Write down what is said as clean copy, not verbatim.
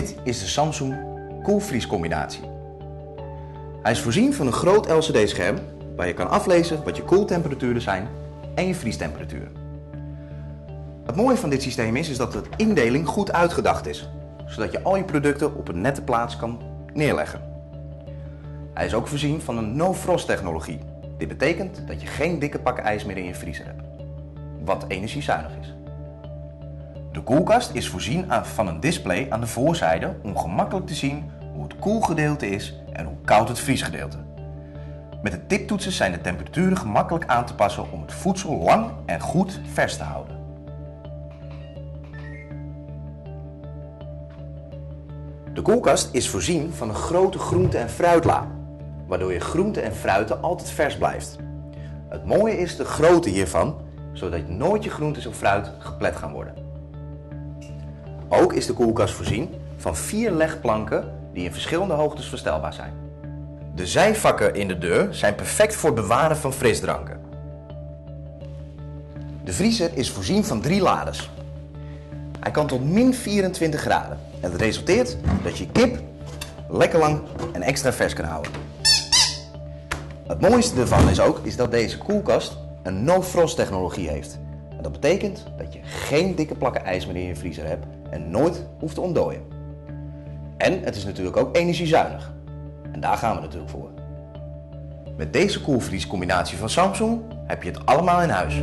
Dit is de Samsung Koel/Vriescombinatie. Hij is voorzien van een groot LCD-scherm waar je kan aflezen wat je koeltemperaturen zijn en je vriestemperaturen. Het mooie van dit systeem is dat de indeling goed uitgedacht is, zodat je al je producten op een nette plaats kan neerleggen. Hij is ook voorzien van een No Frost technologie. Dit betekent dat je geen dikke pakken ijs meer in je vriezer hebt, wat energiezuinig is. De koelkast is voorzien van een display aan de voorzijde om gemakkelijk te zien hoe het koelgedeelte is en hoe koud het vriesgedeelte. Met de tiptoetsen zijn de temperaturen gemakkelijk aan te passen om het voedsel lang en goed vers te houden. De koelkast is voorzien van een grote groente- en fruitla, waardoor je groente en fruiten altijd vers blijft. Het mooie is de grootte hiervan, zodat nooit je groentes of fruit geplet gaan worden. Ook is de koelkast voorzien van 4 legplanken die in verschillende hoogtes verstelbaar zijn. De zijvakken in de deur zijn perfect voor het bewaren van frisdranken. De vriezer is voorzien van 3 lades. Hij kan tot min 24 graden en dat resulteert dat je kip lekker lang en extra vers kan houden. Het mooiste ervan is dat deze koelkast een No Frost technologie heeft. En dat betekent dat je geen dikke plakken ijs meer in je vriezer hebt en nooit hoeft te ontdooien. En het is natuurlijk ook energiezuinig. En daar gaan we natuurlijk voor. Met deze Koel/Vriescombinatie van Samsung heb je het allemaal in huis.